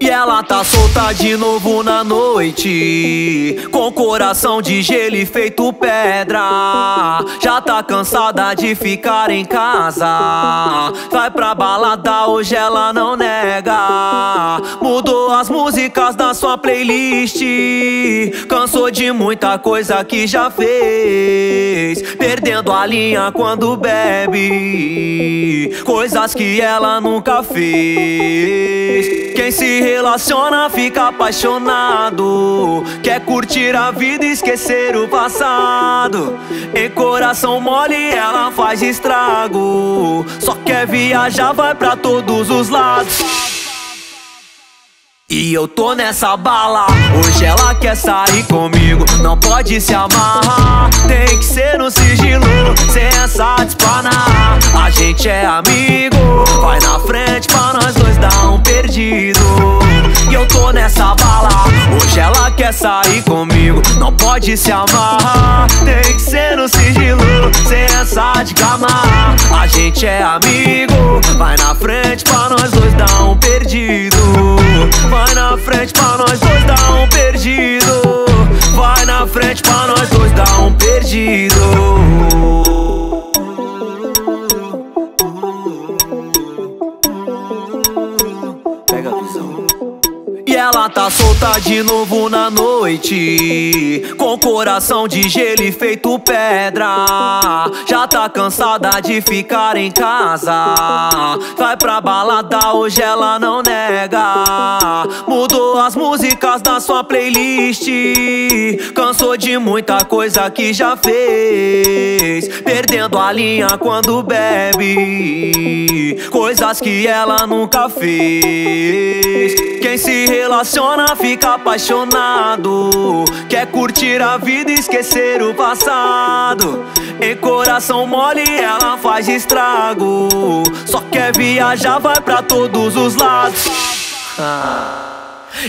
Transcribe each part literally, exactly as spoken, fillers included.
E ela tá solta de novo na noite, com coração de gelo e feito pedra. Já tá cansada de ficar em casa, vai pra balada, hoje ela não nega. Mudou as músicas da sua playlist, cansou de muita coisa que já fez, perdendo a linha quando bebe, coisas que ela nunca fez. Quem se relaciona fica apaixonado, quer curtir a vida e esquecer o passado. Em coração mole ela faz estrago, só quer viajar, vai pra todos os lados. E eu tô nessa bala, hoje ela quer sair comigo, não pode se amarrar, tem que ser no sigilo, sem essa de espanar. A gente é amigo, vai na frente pra nós dois dar um perdido. E eu tô nessa bala, hoje ela quer sair comigo, não pode se amarrar, tem que ser no sigilo, sem essa de gamar. A gente é amigo, vai na frente pra nós dois dar um perdido. Vai na frente pra nós dois dar um perdido, vai na frente pra nós dois dar um perdido. Ela tá solta de novo na noite, com coração de gelo e feito pedra. Já tá cansada de ficar em casa, vai pra balada, hoje ela não nega. Mudou as músicas da sua playlist, cansou de muita coisa que já fez, perdendo a linha quando bebe, coisas que ela nunca fez. Quem se relaciona fica apaixonado, quer curtir a vida e esquecer o passado. Em coração mole ela faz estrago, só quer viajar, vai pra todos os lados. Ah.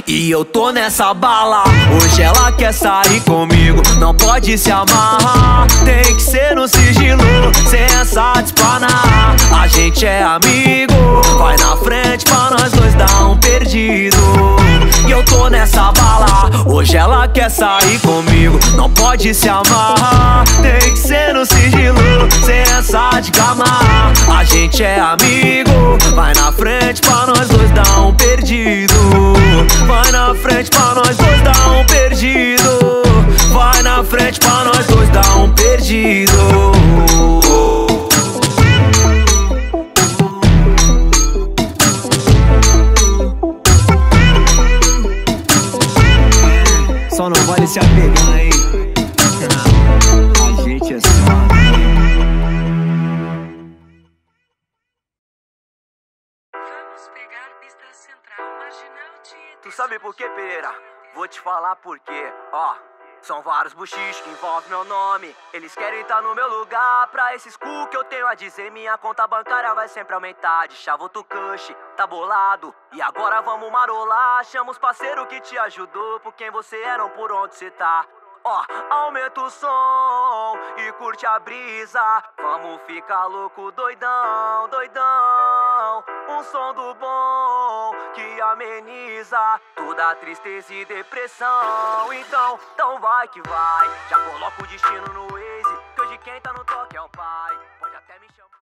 E eu tô nessa bala, hoje ela quer sair comigo, não pode se amarrar, tem que ser no sigilo, sem essa de espanar. A gente é amigo, vai na frente pra nós dois dar um perdido. E eu tô nessa bala, hoje ela quer sair comigo, não pode se amarrar, tem que ser no sigilo, sem essa de gamar. A gente é amigo, vai na frente pra nós dois dar um perdido. Vai na frente pra nós dois dar um perdido, vai na frente pra nós dois dar um perdido. Só não vale se apegar, hein? A gente é só. Tu sabe por que, Pereira? Vou te falar por quê, ó. São vários buchichos que envolvem meu nome. Eles querem estar no meu lugar. Pra esses cu que eu tenho a dizer, minha conta bancária vai sempre aumentar. De chavo tu canche, tá bolado. E agora vamos marolar. Chama os parceiros que te ajudou, por quem você é, não por onde você tá. Ó, oh, aumenta o som e curte a brisa. Vamos ficar louco, doidão, doidão. Um som do bom que ameniza toda a tristeza e depressão. Então, então vai que vai. Já coloca o destino no erro.